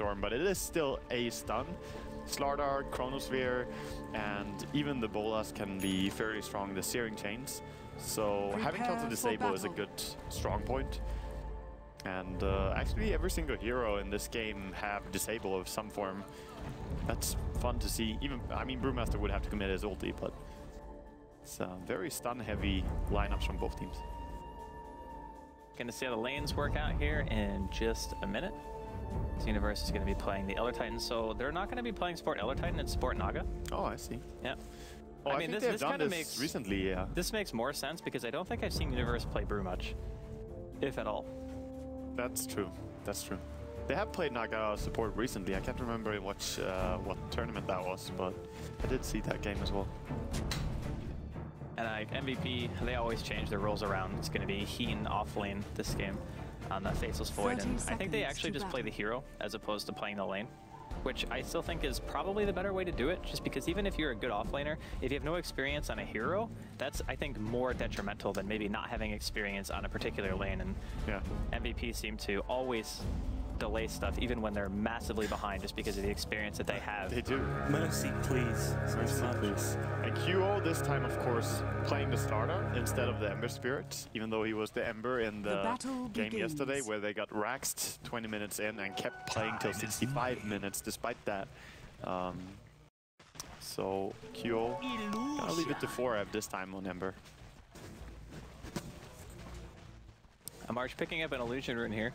Storm, but it is still a stun. Slardar, Chronosphere, and even the Bolas can be fairly strong, the Searing Chains. So having Counter Disable is a good strong point. And actually every single hero in this game have Disable of some form. That's fun to see. Even, I mean, Brewmaster would have to commit his ulti, but it's a very stun-heavy lineups from both teams. Gonna see how the lanes work out here in just a minute. This Universe is gonna be playing the Elder Titan, so they're not gonna be playing Sport Elder Titan, it's Sport Naga. Oh, I see. Yeah. Oh, I mean, this kind of makes recently. Yeah. This makes more sense because I don't think I've seen Universe play Brew much, if at all. That's true. That's true. They have played Naga support recently. I can't remember in what tournament that was, but I did see that game as well. And MVP, they always change their roles around. It's going to be Heen off lane this game on the Faceless Void. And I think they actually just play the hero as opposed to playing the lane, which I still think is probably the better way to do it, just because even if you're a good offlaner, if you have no experience on a hero, that's, I think, more detrimental than maybe not having experience on a particular lane. And yeah. MVP seem to always delay stuff, even when they're massively behind, just because of the experience that they have. They do. Mercy, please. Mercy, please. And QO this time, of course, playing the Slardar instead of the Ember Spirit, even though he was the Ember in the game yesterday, where they got raxed 20 minutes in and kept playing till 65 minutes despite that. So QO, I'll leave it to Forev this time on Ember. March picking up an Illusion Rune here.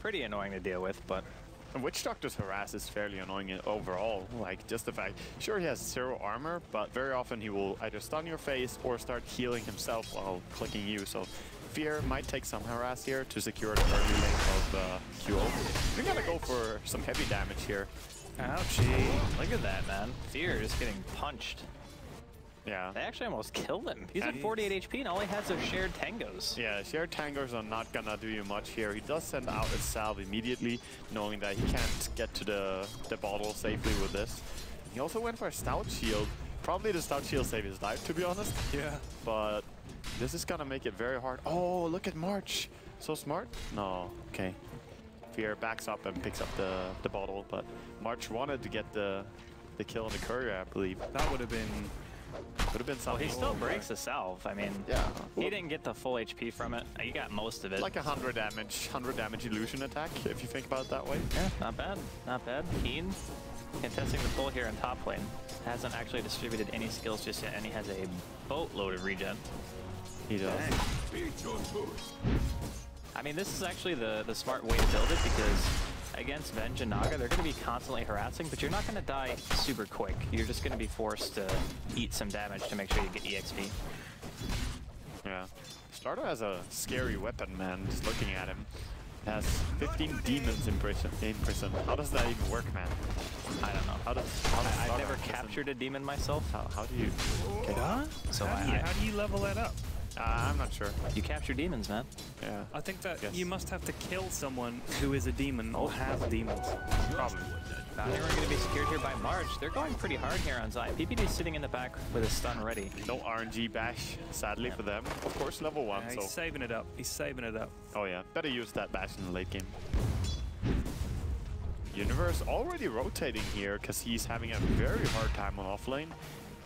Pretty annoying to deal with, but... And Witch Doctor's Harass is fairly annoying overall, like just the fact... Sure, he has zero armor, but very often he will either stun your face or start healing himself while clicking you, so... Fear might take some harass here to secure the early lane of QO. We're gonna go for some heavy damage here. Ouchie. Look at that, man. Fear is getting punched. Yeah. They actually almost killed him. He's at 48 HP and all he has are shared tangos. Yeah, shared tangos are not gonna do you much here. He does send out a salve immediately, knowing that he can't get to the bottle safely with this. He also went for a stout shield. Probably the stout shield saved his life, to be honest. Yeah. But this is gonna make it very hard. Oh, look at March. So smart. No, okay. Fear backs up and picks up the bottle, but March wanted to get the kill on the courier, I believe. That would have been... Could have been something. Well, he still breaks the salve. I mean, yeah. He didn't get the full HP from it. He got most of it. Like 100 damage illusion attack, if you think about it that way. Yeah, not bad. Not bad. Heen contesting the pull here in top lane. Hasn't actually distributed any skills just yet, and he has a boatload of regen. He does. I mean, this is actually the smart way to build it, because against Venge and Naga, they're going to be constantly harassing, but you're not going to die super quick. You're just going to be forced to eat some damage to make sure you get EXP. Yeah. Slardar has a scary weapon, man, just looking at him. It has 15 demons in prison. How does that even work, man? I don't know. I've never captured a demon myself. How do you... Okay. How do you level that up? I'm not sure. You capture demons, man. Yeah. I think that you must have to kill someone who is a demon or has demons. Probably. Now we're going to be secured here by March. They're going pretty hard here on Zai. PPD is sitting in the back with a stun ready. No RNG bash, sadly for them. Of course, level one. Yeah, he's saving it up. He's saving it up. Oh yeah, better use that bash in the late game. Universe already rotating here because he's having a very hard time on offlane,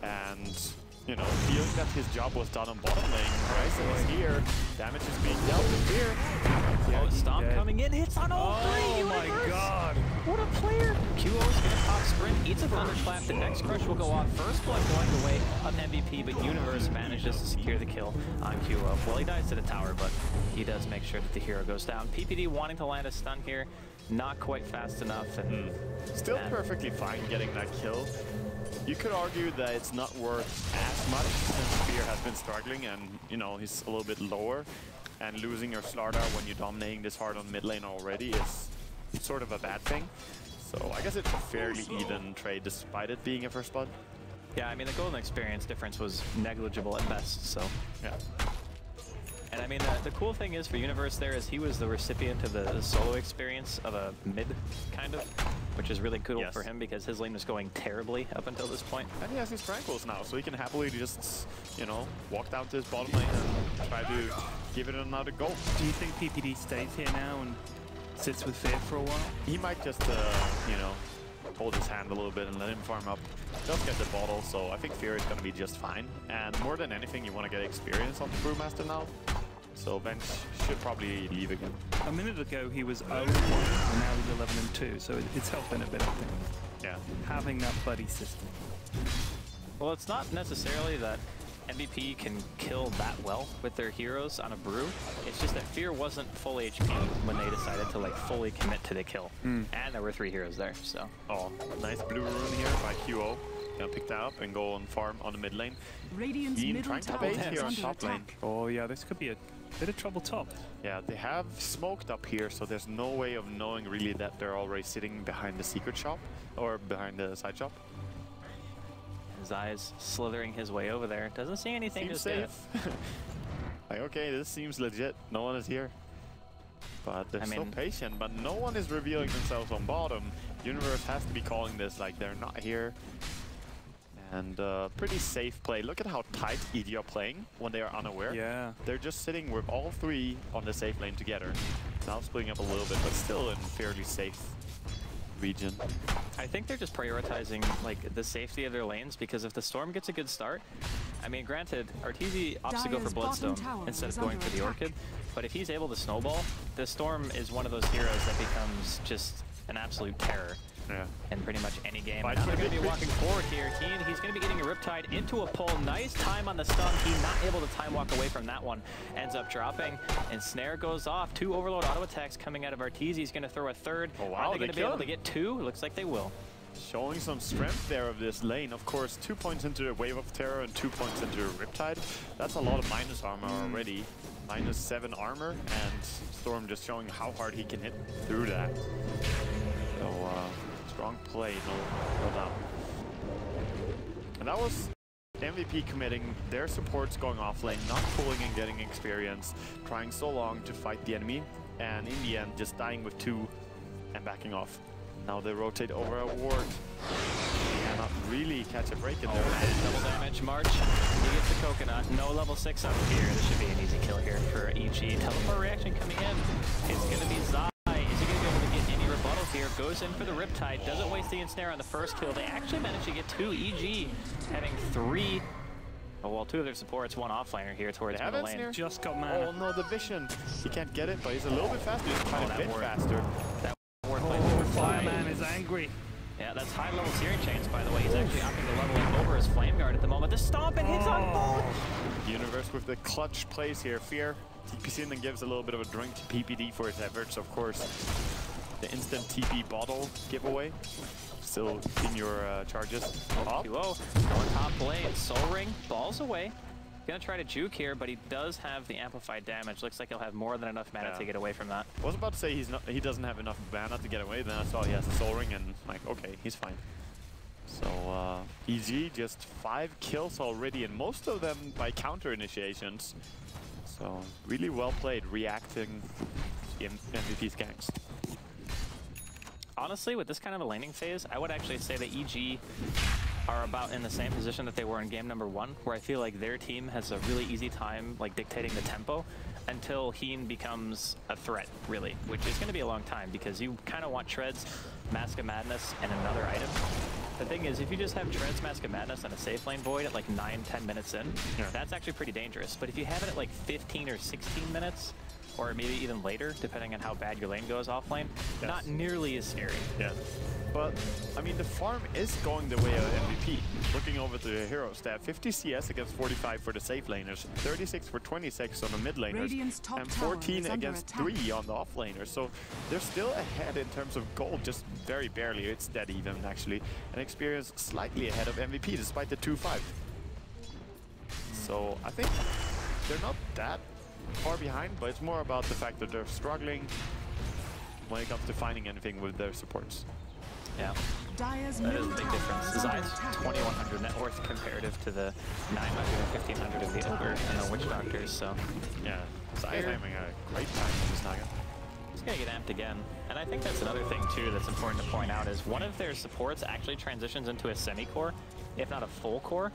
and. You know, feeling that his job was done on bottom lane. Ryzen is here. Damage is being dealt to Fear. Oh, Stomp coming in. Hits on all three. Oh my god. What a player. QO is going to pop Sprint. Eats a Thunderclap. The next Crush will go off. First blood going the way of MVP, but Universe manages to secure the kill on QO. Well, he dies to the tower, but he does make sure that the hero goes down. PPD wanting to land a stun here. Not quite fast enough. And still perfectly fine getting that kill. You could argue that it's not worth as much since Fear has been struggling and, you know, he's a little bit lower. And losing your Slardar when you're dominating this hard on mid lane already is sort of a bad thing. So I guess it's a fairly even trade despite it being a first blood. Yeah, I mean, the golden experience difference was negligible at best, so. Yeah. And I mean, the cool thing is for Universe there is he was the recipient of the solo experience of a mid, kind of. Which is really cool for him because his lane was going terribly up until this point. And he has his Tranquils now, so he can happily just, you know, walk down to his bottom lane and try to give it another go. Do you think PPD stays here now and sits with Faith for a while. He might just, you know, hold his hand a little bit and let him farm up. Does get the bottle, so I think Fear is going to be just fine. And more than anything, you want to get experience on the Brewmaster now. So Venge should probably leave again. A minute ago, he was 0-1, and now he's 11-2, so it's helping a bit, I think. Yeah. Having that buddy system. Well, it's not necessarily that MVP can kill that well with their heroes on a brew. It's just that Fear wasn't full HP when they decided to like fully commit to the kill. And there were 3 heroes there, so. Oh, nice blue rune here by QO. Gonna pick that up and go on farm on the mid lane. Radiance Heen trying to bait here on top lane. Oh yeah, this could be a bit of trouble top. Yeah, they have smoked up here, so there's no way of knowing really that they're already sitting behind the secret shop or behind the side shop. Zai is slithering his way over there. Doesn't see anything just yet. Like, okay, this seems legit. No one is here. But they're so patient, but no one is revealing themselves on bottom. Universe has to be calling this, like, they're not here. And pretty safe play. Look at how tight EG are playing when they are unaware. Yeah. They're just sitting with all 3 on the safe lane together. Now splitting up a little bit, but still in fairly safe region. I think they're just prioritizing like the safety of their lanes, because if the Storm gets a good start, I mean, granted, Arteezy opts to go for Bloodstone instead of going for the Orchid, but if he's able to snowball, the Storm is one of those heroes that becomes just an absolute terror. Yeah. In pretty much any game. Now they're going to be walking forward here. Heen, he's going to be getting a Riptide into a pull. Nice time on the stun. He's not able to time walk away from that one. Ends up dropping, and Snare goes off. 2 overload auto attacks coming out of Arteezy. He's going to throw a 3rd. Oh, wow, are they going to be able to get 2? Looks like they will. Showing some strength there of this lane. Of course, 2 points into a Wave of Terror and 2 points into a Riptide. That's a lot of minus armor already. Minus 7 armor, and Storm just showing how hard he can hit through that. So, strong play, no doubt. And that was MVP committing, their supports going off lane, not pulling and getting experience, trying so long to fight the enemy, and in the end just dying with 2 and backing off. Now they rotate over a ward. They cannot really catch a break in there. Double damage, March. He gets the coconut. No level 6 up here. This should be an easy kill here for EG. Teleport reaction coming in. It's going to be Zai. Here goes in for the Riptide, doesn't waste the ensnare on the first kill. They actually managed to get 2. EG having 3. Oh, well, 2 of their supports, 1 offlaner here towards middle lane. Just got mana. Oh no, the vision. He can't get it, but he's a little bit faster. He's kind of a bit faster. That ward play over Fireman is angry. Yeah, that's high level Searing Chains, by the way. He's actually opting to level over his Flame Guard at the moment. The stomp and hits on both. Universe with the clutch plays here. Fear TPC and then gives a little bit of a drink to PPD for his efforts, of course. The instant TP bottle giveaway. Still in your charges. Up. QO, going top lane, Soul Ring, balls away. Gonna try to juke here, but he does have the amplified damage. Looks like he'll have more than enough mana to get away from that. I was about to say he doesn't have enough mana to get away, then I saw he has a Soul Ring and I'm like, okay, he's fine. So EG just 5 kills already, and most of them by counter initiations. So really well played, reacting in MVP's ganks. Honestly, with this kind of a laning phase, I would actually say that EG are about in the same position that they were in game number 1, where I feel like their team has a really easy time like dictating the tempo until Heen becomes a threat, really, which is going to be a long time, because you kind of want Treads, Mask of Madness, and another item. The thing is, if you just have Treads, Mask of Madness, and a safe lane void at like 9-10 minutes in, that's actually pretty dangerous. But if you have it at like 15 or 16 minutes, or maybe even later, depending on how bad your lane goes off lane, not nearly as scary. Yeah. But, I mean, the farm is going the way of MVP. Looking over to the heroes, they have 50 CS against 45 for the safe laners, 36 for 26 on the mid laners, and 14 against 3 on the off laners. So they're still ahead in terms of gold, just very barely. It's that even, actually. And experience slightly ahead of MVP, despite the 2-5. So I think they're not that far behind, but it's more about the fact that they're struggling when it comes to finding anything with their supports. Yeah, that is a big difference. Zai's 2,100 net worth comparative to the 900 and 1,500 of the Elder and the Witch Doctors, so... Yeah, Zai's having a great time with this Naga. He's gonna get amped again. And I think that's another thing, too, that's important to point out, is one of their supports actually transitions into a semi-core, if not a full core,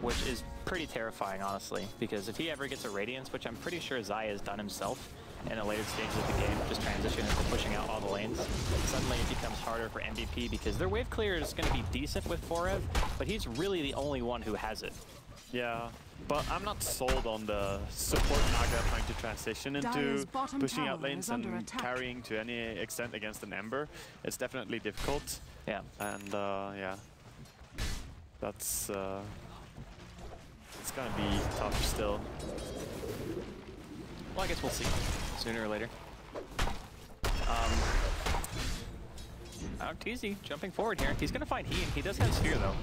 which is pretty terrifying, honestly, because if he ever gets a Radiance, which I'm pretty sure Zai has done himself, in the later stages of the game, just transitioning into pushing out all the lanes. Suddenly it becomes harder for MVP because their wave clear is going to be decent with Forev, but he's really the only one who has it. Yeah, but I'm not sold on the support Naga trying to transition into pushing out lanes and carrying to any extent against an Ember. It's definitely difficult. Yeah. And yeah, that's it's going to be tough still. Well, I guess we'll see sooner or later. Arteezy jumping forward here. He's going to find Heen. He does have Sphere though.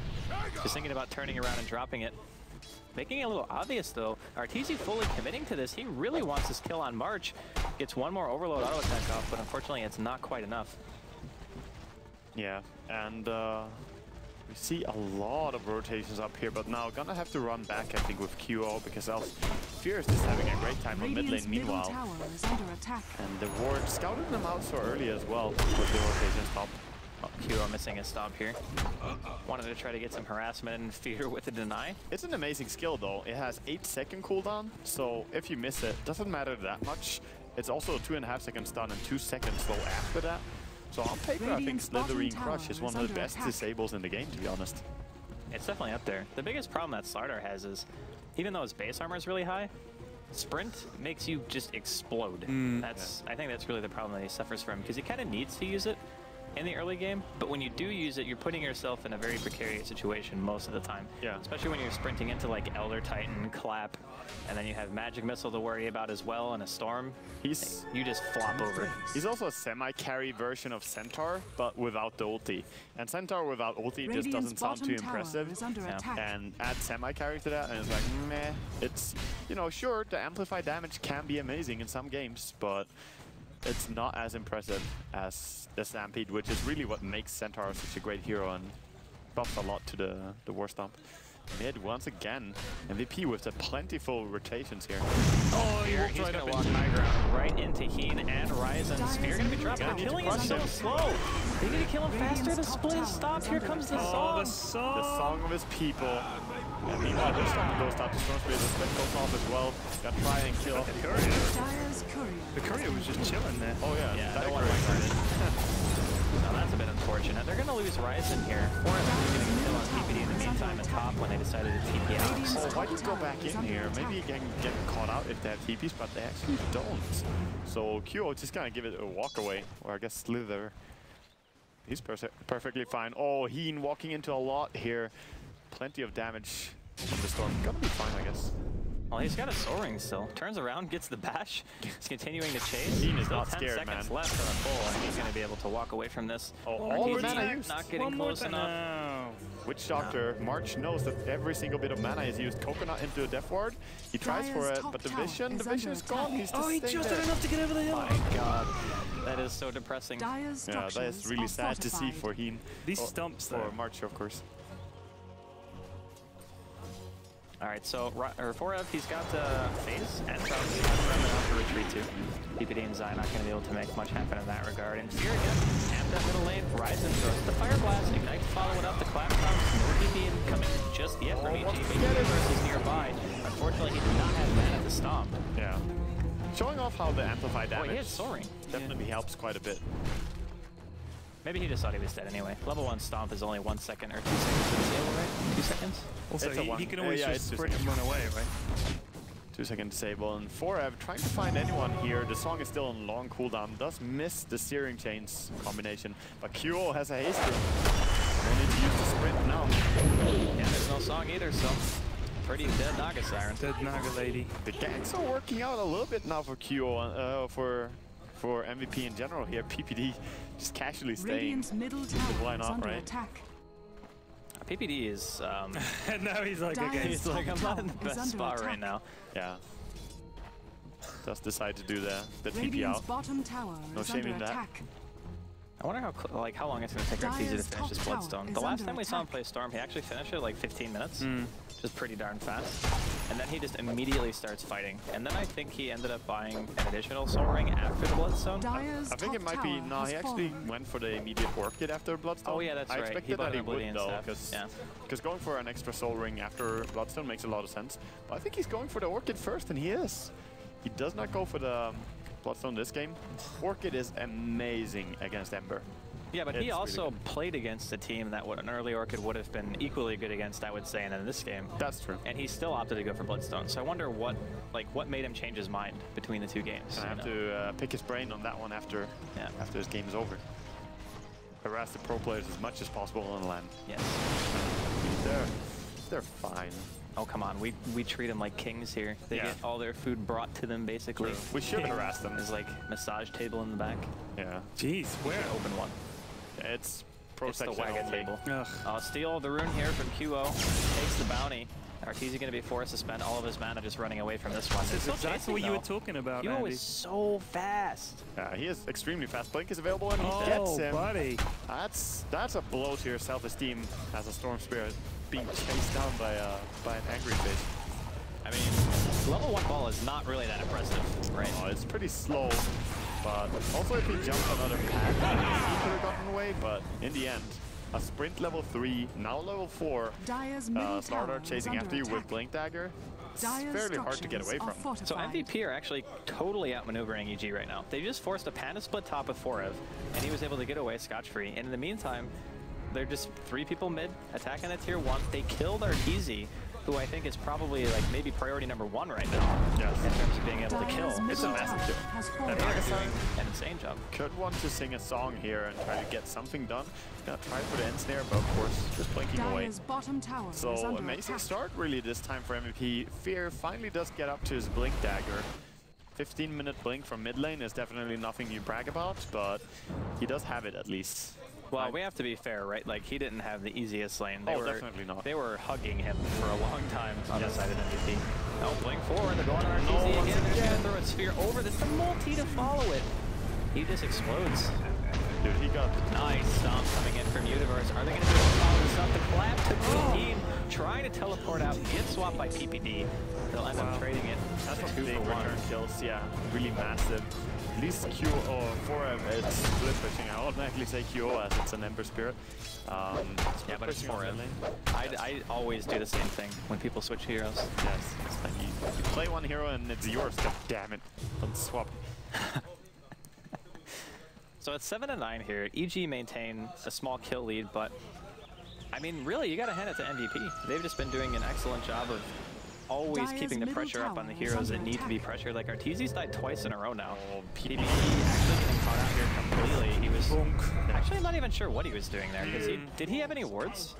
Just thinking about turning around and dropping it. Making it a little obvious though, Arteezy fully committing to this. He really wants this kill on March. Gets one more overload auto attack off, but unfortunately it's not quite enough. Yeah, and we see a lot of rotations up here, but now gonna have to run back, I think, with QO, because else Fear is just having a great time on mid lane meanwhile. Tower is under attack. And the ward scouted them out so early as well with the rotation stop. Oh, QO missing a stomp here. Wanted to try to get some harassment and Fear with a deny. It's an amazing skill though. It has 8-second cooldown, so if you miss it, doesn't matter that much. It's also a 2.5-second stun and 2 seconds slow after that. So on paper, I think Slithering Crush is one of the best disables in the game, to be honest. It's definitely up there. The biggest problem that Slardar has is, even though his base armor is really high, Sprint makes you just explode. I think that's really the problem that he suffers from, because he kind of needs to use it in the early game, but when you do use it, you're putting yourself in a very precarious situation most of the time. Yeah. Especially when you're sprinting into like Elder Titan, Clap, and then you have Magic Missile to worry about as well, and a Storm. You just flop over. He's also a semi-carry version of Centaur, but without the ulti. And Centaur without ulti just doesn't sound too impressive. And add semi-carry to that, and it's like, meh. It's, you know, sure, the amplified damage can be amazing in some games, but it's not as impressive as the Stampede, which is really what makes Centaur such a great hero and buffs a lot to the War Stomp. Mid once again, MVP with the plentiful rotations here. Oh, he's right gonna walk high ground right into Heen and Ryzen. Spear gonna be dropped. Killing is so slow. They need to kill him faster to split his stop. Here comes the song. The song of his people. And meanwhile, this time goes down to Storm Spirit. The split goes off as well. Got to try and kill. The courier was just chilling there. Oh yeah, that one now that's a bit unfortunate. They're gonna lose Ryzen here. Forever is gonna kill on PPD in the meantime and top when they decided to TP out. Well, why do you go back in here? Maybe you can get caught out if they have TPs, but they actually don't. So QO just gonna give it a walk away, or I guess Slither. He's perfectly fine. Oh, Heen walking into a lot here. Plenty of damage from the Storm. Gonna be fine, I guess. Well, he's got a Soul Ring still. Turns around, gets the bash. He's continuing to chase. Heen is not scared, man. 10 seconds left on the full, and he's going to be able to walk away from this. Oh, all the mana used. Not getting close enough. Witch Doctor, March knows that every single bit of mana is used. Coconut into a Death Ward. He tries for it, but the vision is gone. He's just did enough to get over the hill. My God, that is so depressing. Yeah, that is really sad to see for Heen. These stumps there. For March, of course. Alright, so Forev, he's got phase and probably enough to retreat to. PPD and Zai not going to be able to make much happen in that regard. And Fear again, amped that middle lane, Ryzen throws the Fire Blast, Ignite to follow it up, the Clap comes, no DP incoming just yet from EG, Universe is nearby. Unfortunately, he did not have mana to stomp. Yeah. Showing off how the amplified damage definitely helps quite a bit. Maybe he just thought he was dead anyway. Level 1 Stomp is only 1 second or 2 seconds to disable, right? 2 seconds? Also, he can always just sprint and run away, right? 2 second disable, and Forev trying to find anyone here. The song is still on long cooldown, does miss the Searing Chains combination, but QO has a haste. No need to use the sprint now. Yeah, there's no song either, so pretty dead Naga Siren. Dead Naga Lady. The gangs are working out a little bit now for QO, for MVP in general here. PPD just casually staying. Why not, right? PPD is, now he's like, okay, he's like, I'm not in the best spot right now. Yeah. Just decide to do the TP out. No shame in that. I wonder how long it's going to take Arteezy to finish this Bloodstone. The last time we saw him play Storm, he actually finished it like 15 minutes, which is pretty darn fast. And then he just immediately starts fighting. And then I think he ended up buying an additional Soul Ring after the Bloodstone. I think it might be, no, he actually went for the immediate Orchid after Bloodstone. Oh yeah, that's right. I expected that he would though, because going for an extra Soul Ring after Bloodstone makes a lot of sense. But I think he's going for the Orchid first, and he is. He does not go for the Bloodstone this game. Orchid is amazing against Ember. Yeah, but he also really played against a team that an early Orchid would have been equally good against, I would say, and in this game. That's true. And he still opted to go for Bloodstone. So I wonder what made him change his mind between the two games. I have to pick his brain on that one after after this game is over. Harass the pro players as much as possible on the land. Yes. They're fine. Oh, come on. We treat them like kings here. They get all their food brought to them, basically. True. We should harass them. There's like massage table in the back. Yeah. Jeez, where? Open one. It's pro section only. It's the wagon table. Steal the rune here from QO. Takes the bounty. Arteezy going to be forced to spend all of his mana just running away from this one. This is exactly what you were talking about, QO Andy. Is so fast. He is extremely fast. Blink is available and he gets him. Buddy. That's a blow to your self-esteem as a Storm Spirit, being chased down by an angry fish. I mean, level 1 ball is not really that impressive, right? Oh, it's pretty slow. But also, if he jumped another path, he could have gotten away. But in the end, a Sprint level 3, now level 4, Slardar chasing after you with Blink Dagger. It's fairly hard to get away from. So MVP are actually totally outmaneuvering EG right now. They just forced a Panda split top of Forev, and he was able to get away scotch-free. And in the meantime, they're just 3 people mid, attacking at tier 1. They killed Arteezy, who I think is probably like maybe priority number 1 right now in terms of being able to kill. It's a massive kill. And Naga doing an insane job. Could want to sing a song here and try to get something done. Gonna try for the end snare, but of course just blinking away. So amazing start really this time for MVP. Fear finally does get up to his Blink Dagger. 15-minute blink from mid lane is definitely nothing you brag about, but he does have it at least. Well, we have to be fair, right? Like, he didn't have the easiest lane. They definitely not. They were hugging him for a long time on the side of MVP. Now, blink forward. They're going on Arteezy again. They're going to throw a sphere over this. The multi to follow it. He just explodes. Dude, he got the nice stomp coming in from Universe. Are they going to be able to follow this up? The clap to Heen, trying to teleport out, get swapped by PPD. They'll end up trading it. That's a 2-for-1. Kills, yeah, really massive. At least QO for him is split pushing. I automatically say QO as it's an Ember Spirit. Yeah, but it's for him. I always do the same thing when people switch heroes. Yes, it's like you play one hero and it's yours. God damn it! Don't swap. So it's 7-9 here. EG maintain a small kill lead, but I mean, really, you got to hand it to MVP. They've just been doing an excellent job of always keeping the pressure up on the heroes that need to be pressured. Like, Arteezy's died twice in a row now. PPD actually getting caught out here completely. He was actually not even sure what he was doing there. Did he have any wards?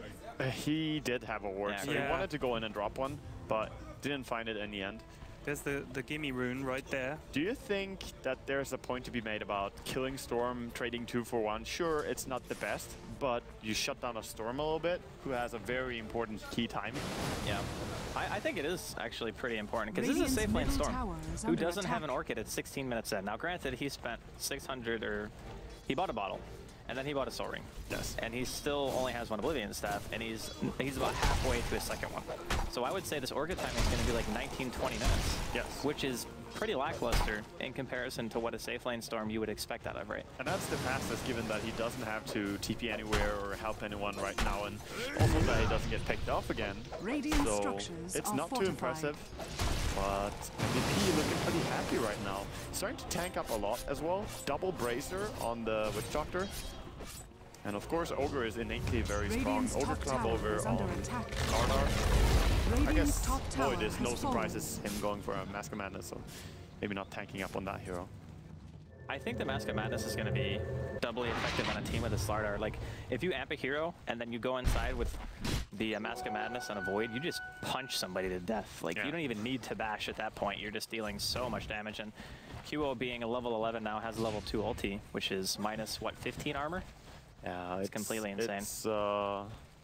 He did have a ward, so he wanted to go in and drop one, but didn't find it in the end. There's the gimme rune right there. Do you think that there's a point to be made about killing Storm, trading 2-for-1? Sure, it's not the best, but you shut down a Storm a little bit, who has a very important key timing. Yeah. I think it is actually pretty important, because this is a safe lane Storm, who doesn't have an Orchid at 16 minutes in. Now, granted, he spent 600, or he bought a bottle, and then he bought a soul ring. Yes. And he still only has one Oblivion staff, and he's about halfway to his second one. So I would say this Orchid timing is going to be like 19, 20 minutes. Yes. Which is pretty lackluster in comparison to what a safe lane Storm you would expect out of, right? And that's the fastest, given that he doesn't have to TP anywhere or help anyone right now, and also that he doesn't get picked off again. Radiant so it's not too impressive, but MVP looking pretty happy right now. Starting to tank up a lot as well. Double Bracer on the Witch Doctor. And of course, Ogre is innately very strong. Ogre club over on Slardar. I guess Void is no surprises him going for a Mask of Madness, so maybe not tanking up on that hero. I think the Mask of Madness is going to be doubly effective on a team with a Slardar. Like, if you amp a hero and then you go inside with the Mask of Madness on a Void, you just punch somebody to death. Like, you don't even need to bash at that point. You're just dealing so much damage. And QO being a level 11 now has a level 2 ulti, which is minus, what, 15 armor? Yeah, it's completely insane.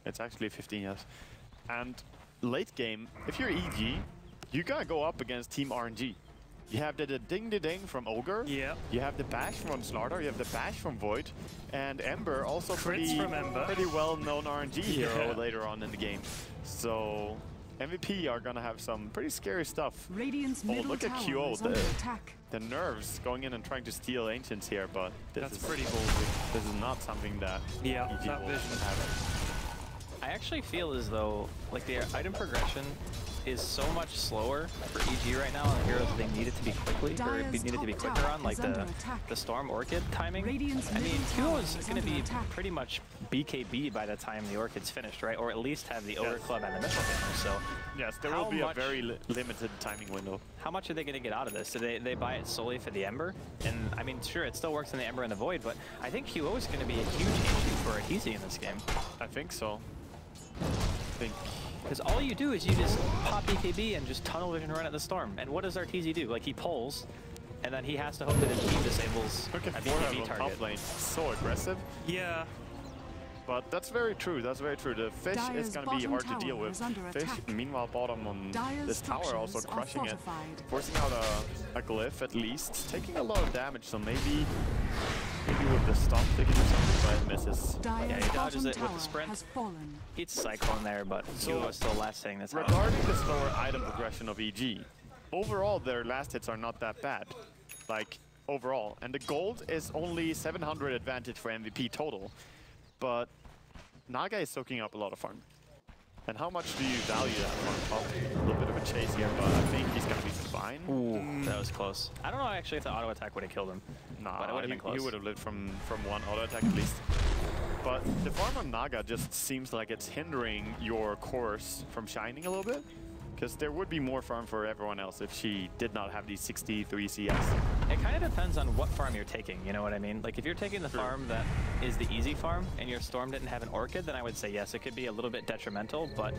It's actually 15 years. And late game, if you're EG, you gotta go up against Team RNG. You have the ding-de-ding from Ogre. Yeah. You have the bash from Slardar. You have the bash from Void. And Ember, also pretty well-known RNG hero later on in the game. So MVP are gonna have some pretty scary stuff. Radiance look at QO, the nerves going in and trying to steal Ancients here, but that's pretty bold. This is not something that EG will have. I actually feel as though, like, the item progression is so much slower for EG right now on the heroes that they need it to be quickly, or if needed to be quicker on, like the Storm Orchid timing. I mean, QO is going to be pretty much BKB by the time the Orchid's finished, right? Or at least have the Ogre Club and the Mitchell hammer, so... Yes, there will be a very limited timing window. How much are they going to get out of this? Do they buy it solely for the Ember? And, I mean, sure, it still works in the Ember and the Void, but I think QO is going to be a huge issue for Arteezy in this game. I think so. Because all you do is you just pop BKB and just tunnel vision run at the Storm. And what does Arteezy do? Like, he pulls, and then he has to hope that his team disables a BKB target. Lane. So aggressive. Yeah. But that's very true, that's very true. The fish is going to be hard to deal with. Fish, meanwhile, bottom on this tower also crushing it. Forcing out a glyph at least. Taking a lot of damage, so maybe with the stomp they can do something, but it misses. Yeah, he dodges it with the sprint. It's Cyclone there, but QO is still last saying this. Regarding the slower item progression of EG, overall their last hits are not that bad. Like, overall. And the gold is only 700 advantage for MVP total. But Naga is soaking up a lot of farm. And how much do you value that farm? Oh, a little bit of a chase here, but I think he's going to be fine. Ooh, that was close. I don't know actually if the auto attack would have killed him. Nah, but it would have been close. He would have lived from one auto attack at least. But the farm on Naga just seems like it's hindering your course from shining a little bit. Because there would be more farm for everyone else if she did not have these 63 CS. It kind of depends on what farm you're taking, you know what I mean? Like, if you're taking the farm that is the easy farm and your Storm didn't have an Orchid, then I would say yes, it could be a little bit detrimental, but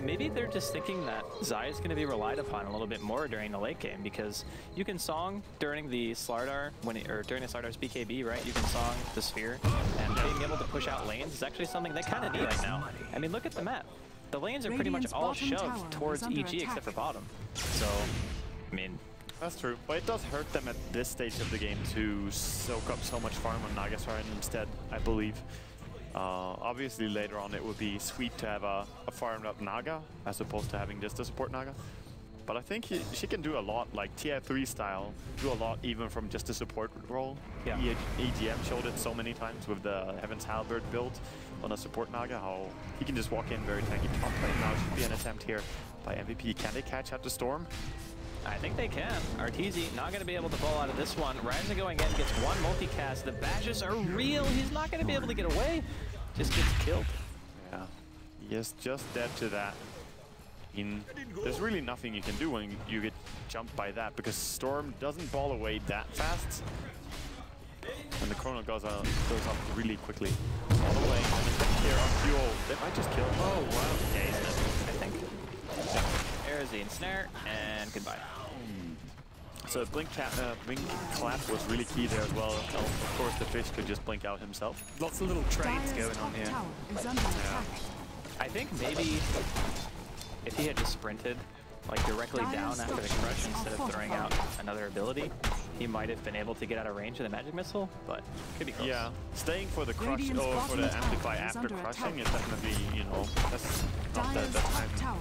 maybe they're just thinking that Zai is going to be relied upon a little bit more during the late game, because you can Song during the Slardar, or during the Slardar's BKB, right? You can Song the Sphere, and being able to push out lanes is actually something they kind of need right now. I mean, look at the map. The lanes are pretty much all shoved towards EG except for bottom. So, I mean... That's true, but it does hurt them at this stage of the game to soak up so much farm on Nagasaren instead, I believe. Obviously later on it would be sweet to have a farmed up Naga as opposed to having just a support Naga. But I think she can do a lot, like TF3 style, do a lot even from just a support role. Yeah. EGM showed it so many times with the Heaven's Halberd build on a support Naga, how he can just walk in very tanky top lane. Now should be an attempt here by MVP. Can they catch out the Storm? I think they can. Arteezy not going to be able to pull out of this one. Ryzen going in, gets one multicast. The bashes are real. He's not going to be able to get away. Just gets killed. Yeah, he is just dead to that. There's really nothing you can do when you get jumped by that, because Storm doesn't ball away that fast. And the chrono goes up really quickly. All the way here on fuel. They might just kill him. Oh, wow. Yeah, he's dead, I think. There's the ensnare, and goodbye. So blink clap was really key there as well. Of course, the fish could just blink out himself. Lots of little trades going on here. I think maybe... if he had just sprinted like directly down after the crush instead of throwing out another ability, he might have been able to get out of range of the magic missile, but could be close. Yeah, staying for the crush or for the amplify after crushing is definitely, you know, that's not the time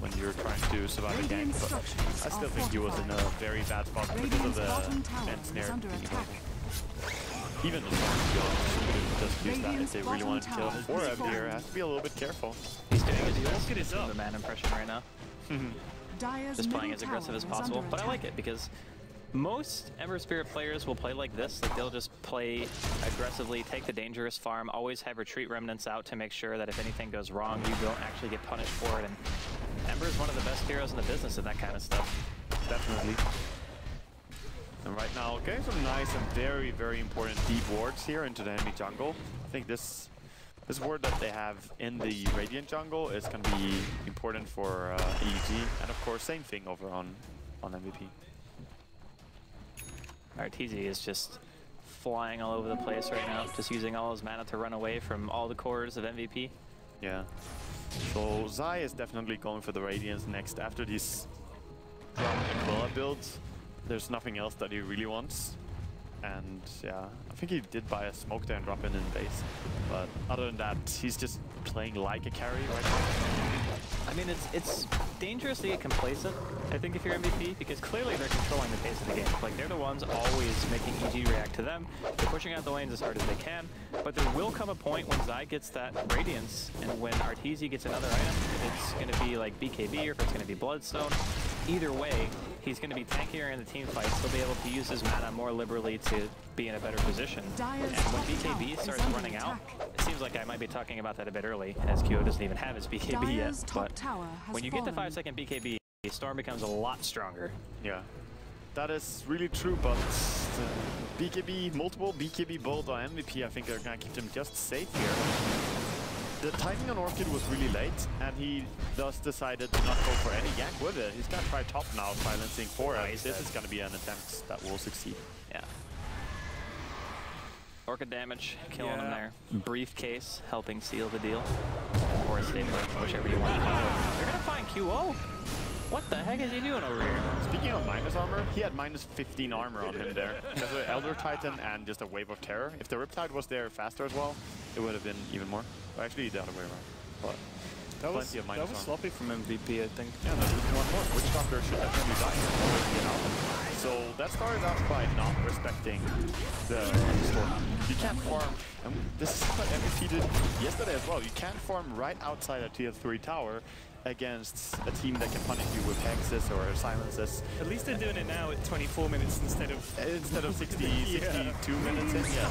when you're trying to survive a gank, but I still think he was in a very bad spot because of the ensnare. Even the just use that if they really want to kill. Forev here has to be a little bit careful. He's doing his best with the man impression right now. Just playing as aggressive as possible, but I like it because most Ember Spirit players will play like this. Like, they'll just play aggressively, take the dangerous farm, always have retreat remnants out to make sure that if anything goes wrong, you don't actually get punished for it. And Ember is one of the best heroes in the business of that kind of stuff. Definitely. And right now, getting some nice and very, very important deep wards here into the enemy jungle. I think this ward that they have in the Radiant jungle is going to be important for EG. And of course, same thing over on MVP. Arteezy is just flying all over the place right now, just using all his mana to run away from all the cores of MVP. Yeah. So Zai is definitely going for the Radiance next. After these Aquila builds, there's nothing else that he really wants. And yeah, I think he did buy a smoke there and drop in base. But other than that, he's just playing like a carry right now. I mean, it's dangerous to get complacent, I think, if you're MVP, because clearly they're controlling the pace of the game. Like, they're the ones always making EG react to them. They're pushing out the lanes as hard as they can, but there will come a point when Zai gets that Radiance, and when Arteezy gets another item, if it's going to be, like, BKB, or if it's going to be Bloodstone, either way, he's going to be tankier in the team fights. He'll be able to use his mana more liberally to be in a better position. And when BKB starts running out, it seems like I might be talking about that a bit early, as QO doesn't even have his BKB yet. But when you get the 5-second BKB, Storm becomes a lot stronger. Yeah, that is really true, but the BKB, multiple BKB bolt on MVP, I think they're going to keep them just safe here. The timing on Orchid was really late, and he just decided to not go for any gank with it. He's gonna try top now, silencing Forev. Oh, this is gonna be an attempt that will succeed. Yeah. Orchid damage, killing him there. Briefcase helping seal the deal. Or a stable, whichever you want. They're gonna find QO? What the heck is he doing over here? Speaking of minus armor, he had minus 15 armor on him there. There's an Elder Titan and just a wave of terror. If the Riptide was there faster as well, it would have been even more. Actually, the other way around. But that was sloppy from MVP, I think. Yeah, that was one more. Witch Doctor should definitely die here. So that started out by not respecting the storm. You can't farm, and this is what MVP did yesterday as well. You can't farm right outside a tier 3 tower against a team that can punish you with hexes or silences. At least they're doing it now at 24 minutes instead of 60, 62 minutes in. Yeah.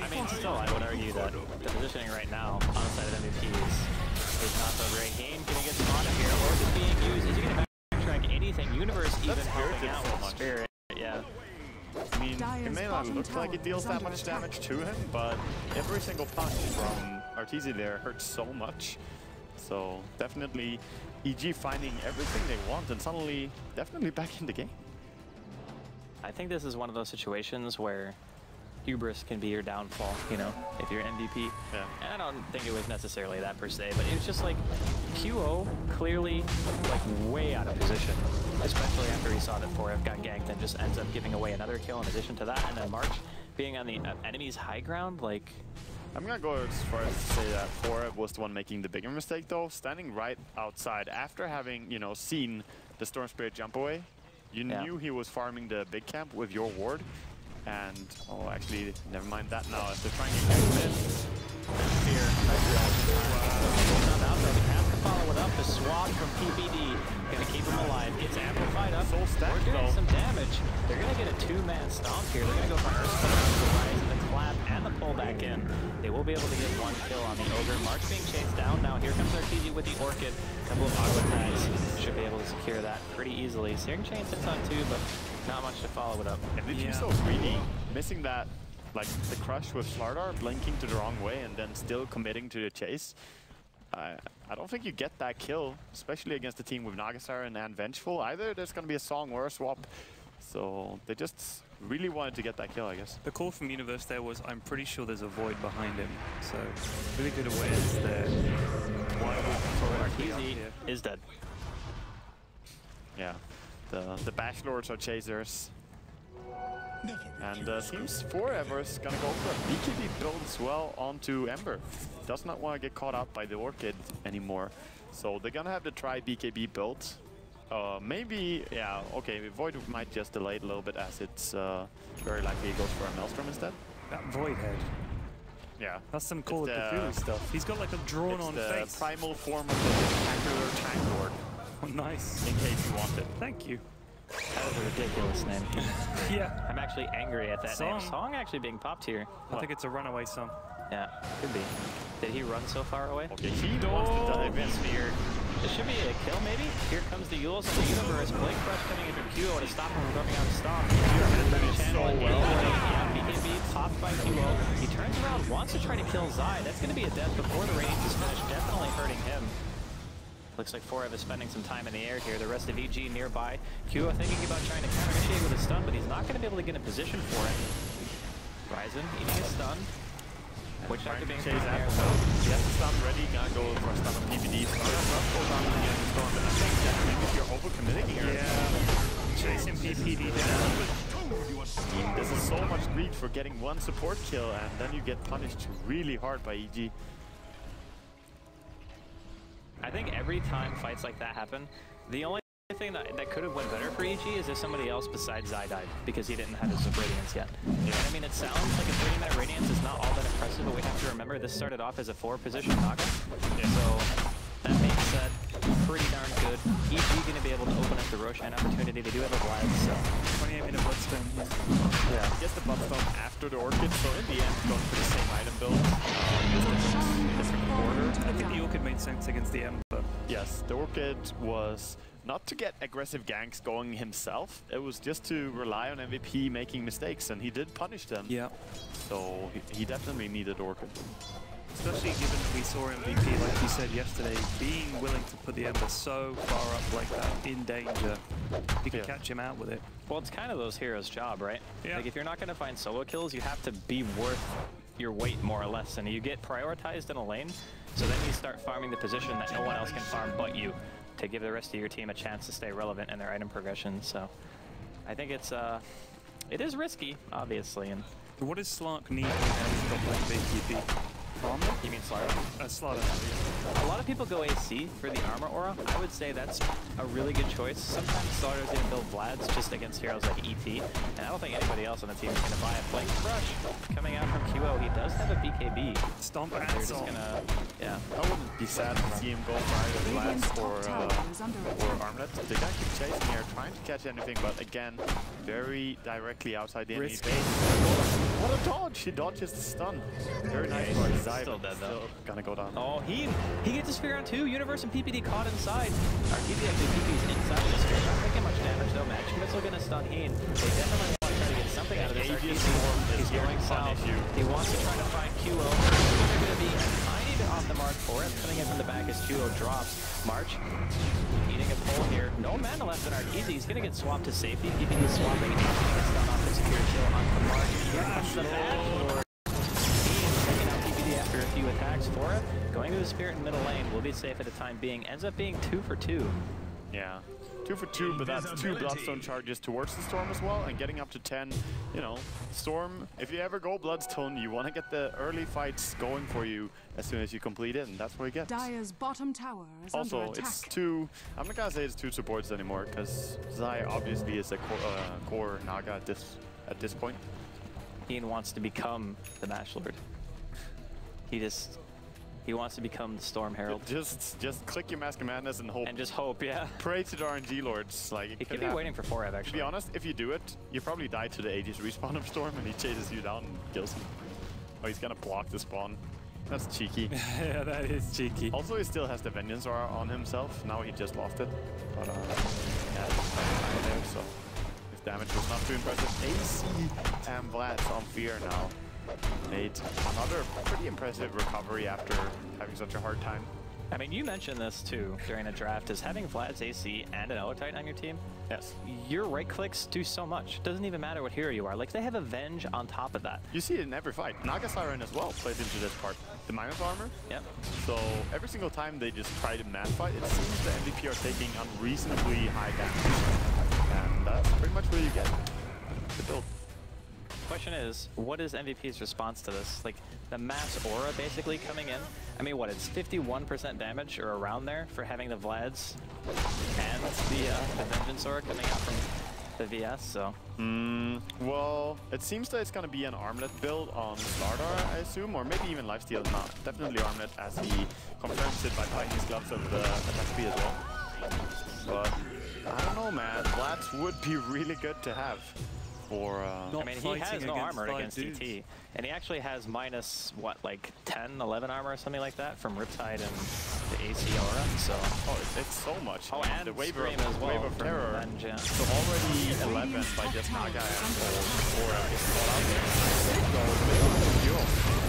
I mean, still, I would argue that the positioning right now on the side of MVP is not so great. Heen gonna get some mana here, or is it being used? Is he gonna backtrack anything? Universe even helping out with Spirit, yeah. I mean, it may not look like it deals that much damage to him, but every single punch from Arteezy there hurts so much. So definitely EG finding everything they want and suddenly definitely back in the game. I think this is one of those situations where hubris can be your downfall, you know, if you're MVP. Yeah. And I don't think it was necessarily that per se, but it was just like QO clearly like way out of position, especially after he saw that Forev got ganked and just ends up giving away another kill in addition to that, and then March being on the enemy's high ground, like... I'm gonna go as far as to say that Forev was the one making the bigger mistake though, standing right outside after having, you know, seen the Storm Spirit jump away. You knew he was farming the big camp with your ward, and oh, actually, never mind that now. If they're trying to do this, Fear. Have to follow it up. The swap from PPD gonna keep him alive. Gets amplified up. We're doing some damage. They're gonna get a two-man stomp here. They're gonna go for Earthstone. And the pull back in. They will be able to get one kill on the Ogre. March being chased down. Now here comes Arteezy with the Orchid. Couple of Aquatize should be able to secure that pretty easily. Searing Chain sits on two, but not much to follow it up. And the team's so greedy, missing that, like the Crush with Slardar, blinking to the wrong way and then still committing to the chase. I don't think you get that kill, especially against the team with Naga and Vengeful. Either there's going to be a song or a swap. So they just really wanted to get that kill, I guess. The call from Universe there was, I'm pretty sure there's a void behind him. So really good awareness there. Arteezy is dead. Yeah, the Bash Lords are chasers. And seems Forever is gonna go for a BKB build as well onto Ember. Does not want to get caught up by the Orchid anymore. So they're gonna have to try BKB build. Maybe, yeah, okay, Void might just delay it a little bit as it's very likely it goes for a Maelstrom instead. That Void head. Yeah. That's some Call of Cthulhu stuff. He's got like a drawn-on face. It's the primal form of the spectacular tank lord. Oh, nice. In case you want it. Thank you. That was a ridiculous name. Yeah. I'm actually angry at that name. Song actually being popped here. I think it's a runaway song. Yeah, could be. Did he run so far away? Okay, he wants to dive in. Spear. This should be a kill, maybe? Here comes the Yules and the Universe. Blake Crush coming in from QO to stop him from going out of stock. BKB popped by QO. He turns around, wants to try to kill Zai. That's going to be a death before the range is finished. Definitely hurting him. Looks like Forev is spending some time in the air here. The rest of EG nearby. QO thinking about trying to counter-initiate with a stun, but he's not going to be able to get in position for it. Ryzen eating a stun. Which I could be chased out. So he has to stun ready, gonna go for a stun on PPD. So I think that if you're overcommitting here, chasing PPD down. This is so much greed for getting one support kill, and then you get punished really hard by EG. I think every time fights like that happen, The only thing that could have went better for EG is if somebody else besides Zai died, because he didn't have his Radiance yet. You know what I mean? It sounds like a 30-minute Radiance is not all that impressive, but we have to remember this started off as a 4-position Naga. Yeah. So that being said, pretty darn good. EG going to be able to open up the Roshan opportunity. They do have a Vlad, so 28-minute Bloodstone. Yeah. He gets the Bloodstone after the Orchid, so in the end, going for the same item build. Different order. I think the Orchid made sense against the Ember. Yes, the Orchid was not to get aggressive ganks going himself. It was just to rely on MVP making mistakes, and he did punish them. Yeah. So he definitely needed Orchid. Especially given we saw MVP, like you said yesterday, being willing to put the Ember so far up like that in danger, you can catch him out with it. Well, it's kind of those heroes' job, right? Yeah. Like, if you're not going to find solo kills, you have to be worth your weight, more or less, and you get prioritized in a lane, so then you start farming the position that no one else can farm but you, to give the rest of your team a chance to stay relevant in their item progression. So I think it's, it is risky, obviously. And what does Slark need when he's got like BKB? Armor? You mean Slardar? Slardar. A lot of people go AC for the armor aura. I would say that's a really good choice. Sometimes Slardar's going to build Vlad's just against heroes like ET, and I don't think anybody else on the team is going to buy it. Like Crush, coming out from QO, he does have a BKB. Stomp and they're just going to, yeah. I wouldn't be sad to see him go for either Vlad's or Armlet. The guy keeps chasing here, trying to catch anything, but again, very directly outside the enemy base. What a dodge! He dodges the stun. Very nice. Still dead though. Still gonna go down. Oh, he gets his Fear on 2. Universe and PPD caught inside. Arteezy actually PP's inside of his Fear. Not making much damage though, Match. Missile gonna stun Heen. They definitely want to try to get something out of this. He's going south. He wants to try to find QO. They're gonna be tiny to off the mark for it. Coming in from the back as QO drops. March eating a pull here. No mana left in Arteezy. He's gonna get swapped to safety. PPD's swapping and he's gonna stun off the secure kill on the March. Here comes the Bash. After a few attacks for it, going to the Spirit in middle lane will be safe at the time being. Ends up being 2 for 2. Yeah, 2 for 2, but that's 2 Bloodstone charges towards the Storm as well, and getting up to 10. You know, Storm, if you ever go Bloodstone, you want to get the early fights going for you as soon as you complete it, and that's what we get. Dire's bottom tower is also under attack. It's 2. I'm not gonna say it's 2 supports anymore because Zai obviously is a core Naga at this point. Ian wants to become the Mash Lord. He wants to become the Storm Herald. Just click your Mask of Madness and hope. And just hope, yeah. Pray to the RNG lords. Like, it could be happen. Waiting for Forev, actually. To be honest, if you do it, you probably die to the Aegis respawn of Storm, and he chases you down and kills you. Oh, he's gonna block the spawn. That's cheeky. Yeah, that is cheeky. Also, he still has the Vengeance aura on himself. Now he just lost it. But, yeah, it's not there, so his damage was not too impressive. AC and Vlad's on Fear now. Made another pretty impressive recovery after having such a hard time. I mean, you mentioned this too during a draft, is having Vlad's AC and an Elder Titan on your team. Yes. Your right clicks do so much. Doesn't even matter what hero you are. Like, they have a Venge on top of that. You see it in every fight. Naga Siren as well plays into this part. The minus armor. Yep. So every single time they just try to mass fight, it seems the MVP are taking unreasonably high damage. And that's pretty much where you get the build. Question is, what is MVP's response to this? Like, the mass aura basically coming in. I mean, what, it's 51% damage or around there for having the Vlads and the Vengeance aura coming out from the VS, so. Well, it seems that it's going to be an Armlet build on Slardar, I assume, or maybe even Lifesteal. Not definitely Armlet, as he confirms it by fighting his gloves of the attack speed as well. But I don't know, man. Vlads would be really good to have. Or, I mean, he has no armor against ET, and he actually has minus, what, like 10, 11 armor or something like that from Riptide and the AC aura, so... Oh, it's so much. Oh, and the Wave of Terror. Revenge, yeah. So already 11 by just Naga and Aura.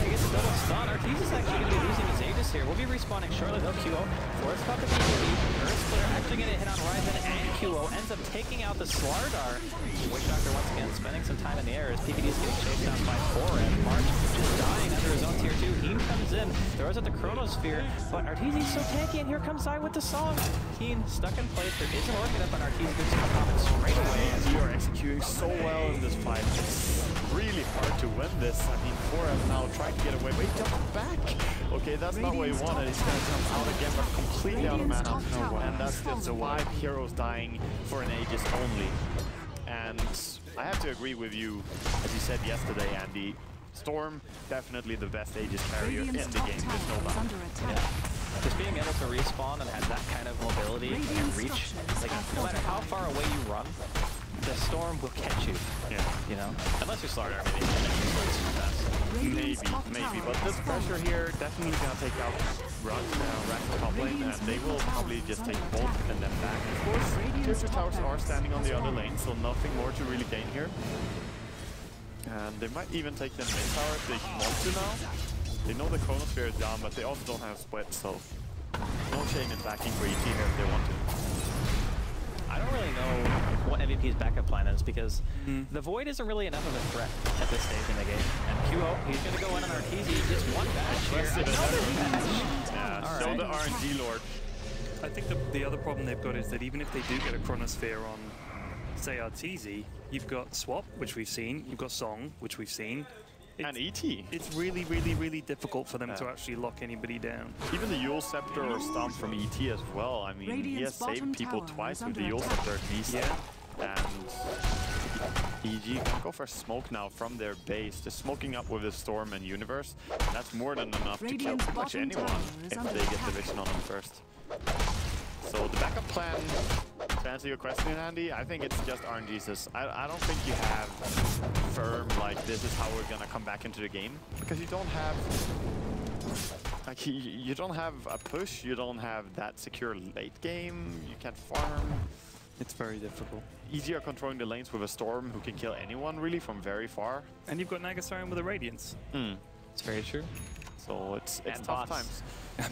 He gets a double stun. Arteezy is actually going to be losing his Aegis here. We'll be respawning shortly. No QO. Force Pop and PPD. Earth Splitter actually going to hit on Ryzen and QO. Ends up taking out the Slardar. Witch Doctor once again spending some time in the air as PPD is getting chased down by Forev. March just dying under his own tier 2. Heen comes in, throws at the Chronosphere, but Arteezy's so tanky, and here comes Zai with the song. Heen stuck in place. There isn't working up on Arteezy. Good to come straight away. You are executing so well in this fight. really hard to win this. I mean, Forev now trying to get away, but he comes back. Okay, that's not what he wanted. He's gonna come out again, but completely out of mana. And that's still survive. Heroes dying for an Aegis only. And I have to agree with you, as you said yesterday, Andy. Storm, definitely the best Aegis carrier in the game. There's no doubt. Yeah. Just being able to respawn and have that kind of mobility and reach, like, no matter how far away you run, the Storm will catch you. Yeah. You know? Unless you're Slardar, maybe. Maybe. But this pressure here definitely gonna take out Rax top lane, and they will probably just take both and then back. Of course, tier 2 towers are standing on the other lane, so nothing more to really gain here. And they might even take the mid tower if they want to now. They know the chronosphere is down, but they also don't have split, so no shame in backing for ET here if they want to. I don't really know what MVP's backup plan is, because the Void isn't really enough of a threat at this stage in the game. And QO, he's going to go in on Arteezy, just one bash here. Yeah, show the RNG Lord. I think the other problem they've got is that even if they do get a chronosphere on, say, Arteezy, you've got Swap, which we've seen, you've got Song, which we've seen, and ET. It's really, really, really difficult for them to actually lock anybody down. Even the Yule Scepter or Stomp from ET as well. I mean, he has saved people twice with the Yule Scepter at least. Yeah. And EG can go for a smoke now from their base. Just smoking up with the Storm and Universe. That's more than enough to kill pretty much anyone if they get the vision on them first. So the backup plan, to answer your question, Andy, I think it's just RNGesus. I don't think you have firm, like, this is how we're gonna come back into the game. Because you don't have, like, you don't have a push, you don't have that secure late game, you can't farm. It's very difficult. Easier controlling the lanes with a Storm who can kill anyone, really, from very far. And you've got Naga starting with a Radiance. It's very true. So it's tough times.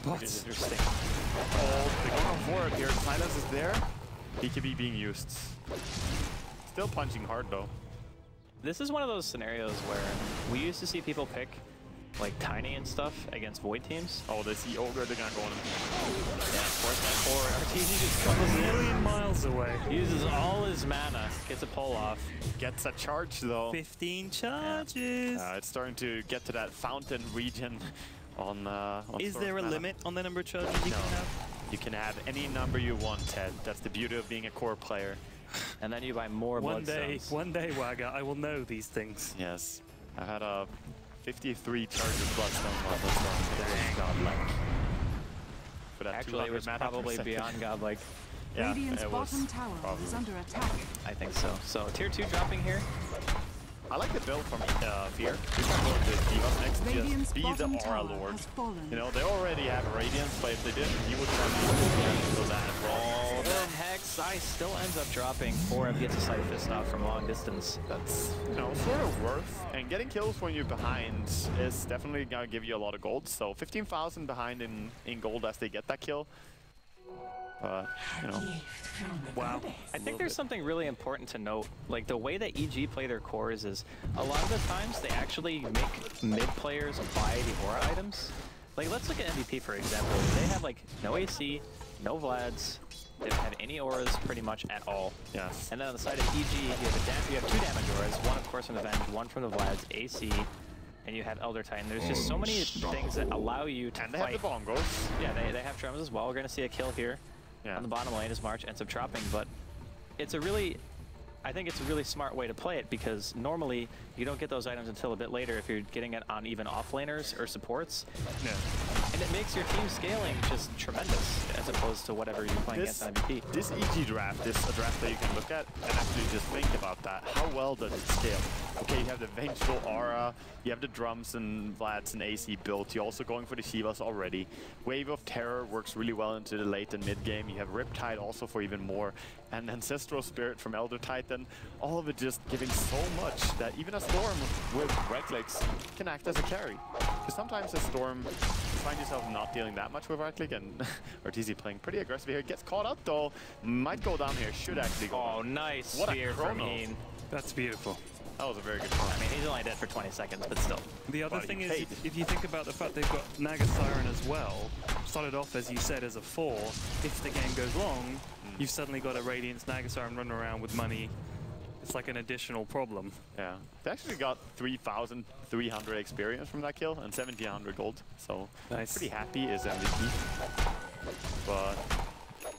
Which is interesting. Oh, they go on forward here. Silence is there. BKB being used. Still punching hard though. This is one of those scenarios where we used to see people pick like Tiny and stuff against Void teams. Oh, they see Ogre, they're gonna go on him. Yeah, force that forward. Arteezy just comes in. A million miles away. He uses all his mana, gets a pull off. Gets a charge though. 15 charges. Yeah. It's starting to get to that fountain region on Is there a limit on the number of charges you can have? You can have any number you want, Ted. That's the beauty of being a core player. And then you buy more Bloodstones. One day, Wagga, I will know these things. Yes. I had a 53 charges Bloodstone level, so it's godlike. For that actually, it was probably beyond godlike. Yeah, Radiant's bottom tower is under attack. I think so. So, tier 2 dropping here. I like the build from Fear. We can go to D.Va next, just be the Aura Lord. You know, they already have Radiance, but if they didn't, you would have to do that as well. The heck, Zai still ends up dropping. Forev gets a side fist off from long distance. That's, you know, sort of worth. And getting kills when you're behind is definitely going to give you a lot of gold. So 15,000 behind in gold as they get that kill. You know. Wow. I think there's something really important to note. Like, the way that EG play their cores is a lot of the times they actually make mid players buy the aura items. Like, let's look at MVP for example. They have like no AC, no Vlads, they don't have any auras pretty much at all. Yes. And then on the side of EG, you have 2 damage auras, one of course from the Venge, one from the Vlads, AC. And you have Elder Titan. There's just so many things that allow you to fight. Have the bongos. Yeah, they have drums as well. We're gonna see a kill here. Yeah. On the bottom lane is March, ends up dropping, but it's a really, I think it's a really smart way to play it, because normally you don't get those items until a bit later if you're getting it on even offlaners or supports. Yeah. And it makes your team scaling just tremendous as opposed to whatever you're playing against on MVP. This EG draft is a draft that you can look at and actually just think about that. How well does it scale? Okay, you have the Vengeful Aura, you have the drums and Vlads and AC built, you're also going for the Shivas already. Wave of Terror works really well into the late and mid game, you have Riptide also for even more, and Ancestral Spirit from Elder Titan. All of it just giving so much that even a Storm with right-clicks can act as a carry. Because sometimes a Storm, you find yourself not dealing that much with right-click, and Arteezy playing pretty aggressive here. Gets caught up though, might go down here, should actually go. Oh, nice. What a chrono. That's beautiful. That was a very good point. I mean, he's only dead for 20 seconds, but still. The other thing is, if you think about the fact they've got Naga Siren as well, started off, as you said, as a 4, if the game goes long, you've suddenly got a Radiance Naga Siren running around with money. It's like an additional problem. Yeah. They actually got 3,300 experience from that kill and 1,700 gold. So nice. Pretty happy is MVP. But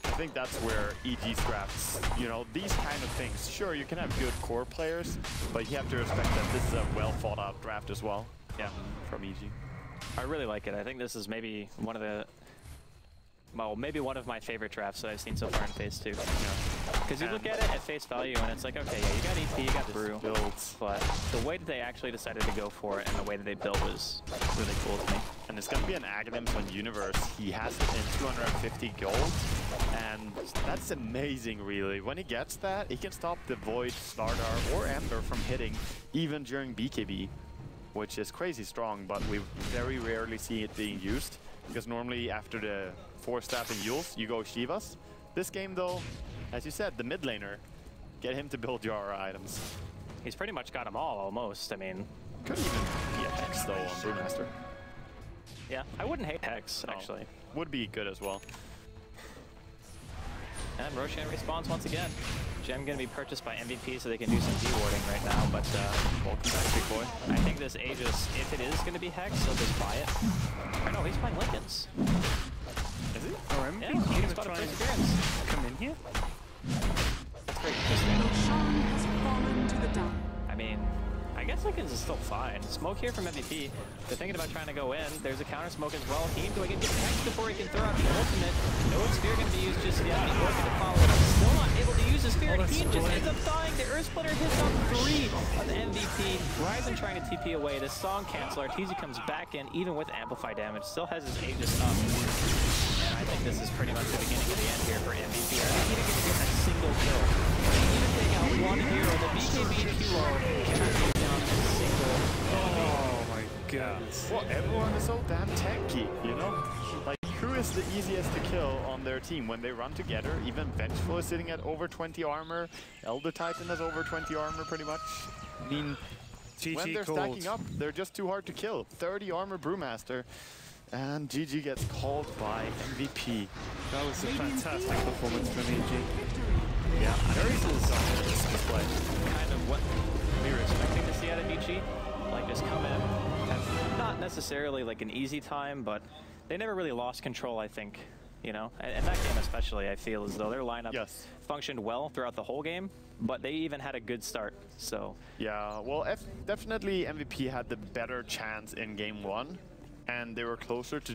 I think that's where EG scraps, you know, these kind of things. Sure, you can have good core players, but you have to respect that this is a well thought out draft as well. Yeah, from EG. I really like it. I think this is maybe one of the, well, maybe one of my favorite drafts that I've seen so far in Phase 2. Because you look at it at face value and it's like, okay, yeah, you got EP, you got Brew, but the way that they actually decided to go for it and the way that they built was really cool to me. And it's going to be an Aghanims on Universe. He has it in 250 gold, and that's amazing, really. When he gets that, he can stop the Void, Slardar, or Ember from hitting, even during BKB, which is crazy strong, but we very rarely see it being used, because normally after the 4-staff and Yules, you go Shivas. This game, though, as you said, the mid laner, get him to build your items. He's pretty much got them all, almost. I mean, could even be a Hex, though, on Brewmaster. Yeah, I wouldn't hate Hex, actually. Would be good as well. And Roshan respawns once again. Gem gonna be purchased by MVP so they can do some dewarding right now, but welcome back, big boy. I think this Aegis, if it is gonna be Hex, they'll just buy it. Oh no, he's playing Lincolns. Is he? Or MVP? Yeah, he just bought a perseverance. Come in here? That's pretty interesting. I mean, I guess Lincolns is still fine. Smoke here from MVP. They're thinking about trying to go in. There's a counter smoke as well. Heen going into Hex before he can throw out the ultimate. No Spear going to be used just yet. He's looking to follow up. Still not able to use the Spear. And Heen just ends up dying. The Earth Splitter hits on 3 on the MVP. Ryzen trying to TP away. The Song Cancel. Arteezy comes back in even with amplified damage. Still has his Aegis up. And I think this is pretty much the beginning of the end here for MVP. I think he's going to get that single kill. They need to take out one hero. The BKB QO. Oh my god. Well, everyone is so damn tanky, you know? Like, who is the easiest to kill on their team when they run together? Even Vengeful is sitting at over 20 armor. Elder Titan has over 20 armor, pretty much. I mean, when they're stacking up, they're just too hard to kill. 30 armor Brewmaster. And GG gets called by MVP. That was a fantastic performance from EG. Yeah, very solid display. Kind of what we were expecting to see out of EG. Like, just come in, have not necessarily like an easy time, but they never really lost control, I think, you know? And that game especially, I feel as though their lineup functioned well throughout the whole game, but they even had a good start, so. Yeah, well, definitely MVP had the better chance in game 1, and they were closer to